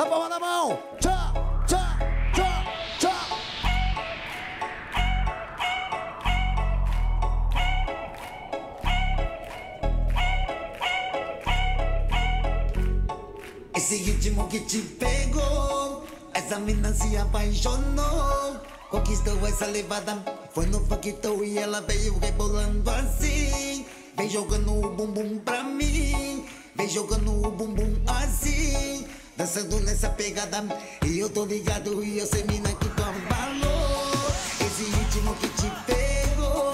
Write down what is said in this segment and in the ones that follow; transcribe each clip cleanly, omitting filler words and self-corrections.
a palma na mão. Tchá, tchá, tchá, tchá. Esse ritmo que te pegou, essa mina se apaixonou, conquistou essa levada, foi no factão e ela veio rebolando assim. Vem jogando o bumbum pra mim, vem jogando o bumbum assim, dançando nessa pegada. E eu tô ligado e eu sei, mina, que tu abalou. Esse ritmo que te pegou,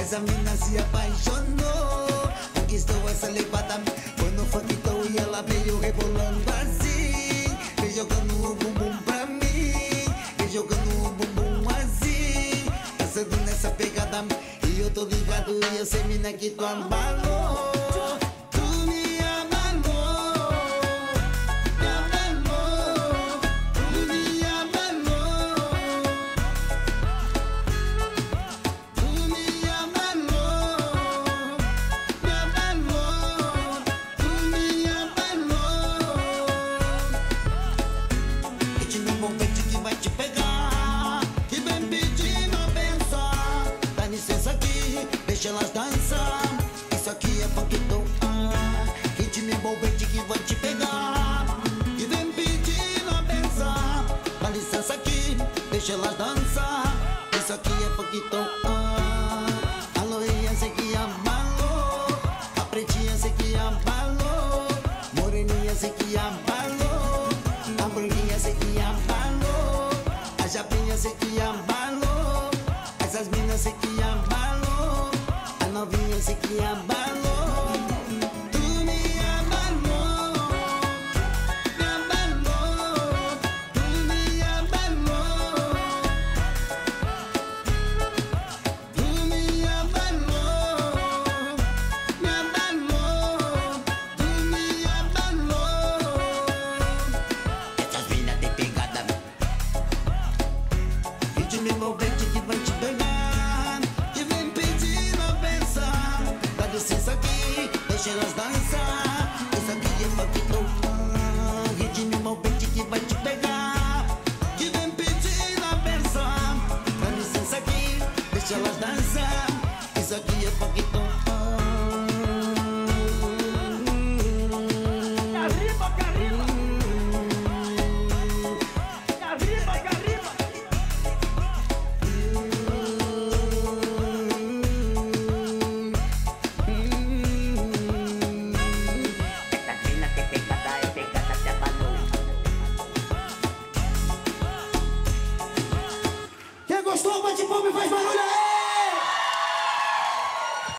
essa mina se apaixonou, conquistou essa levada, foi no factão e ela veio rebolando assim. Vem jogando o bumbum pra mim, vem jogando o bumbum assim, dançando nessa pegada. E eu tô ligado e eu sei, mina, que tu abalou. Deixa elas dançar, isso aqui é funketon. Ritmo envolvente que vai te pegar, e vem pedindo a benção. Dá licença aqui, deixa elas dançar, isso aqui é funketon. A loirinha sei que abalou, a pretinha sei que abalou, moreninha sei que abalou, a branquinha sei que abalou, a japinha sei que abalou, essas minas sei que abalou. Novinha sei que abalou, tu me abalou, me abalou, tu me abalou, tu me abalou, me abalou, tu me abalou. Essas minas de pegada, ritmo envolvente que vai te pegar. Licença aqui, deixa elas dançar, isso aqui é funketon. Ritmo envolvente que vai te pegar, que vem pedir na versão. Dá licença aqui, deixa elas dançar, isso aqui é funketon. Arriba, arriba, arriba, arriba. Faz barulho aí!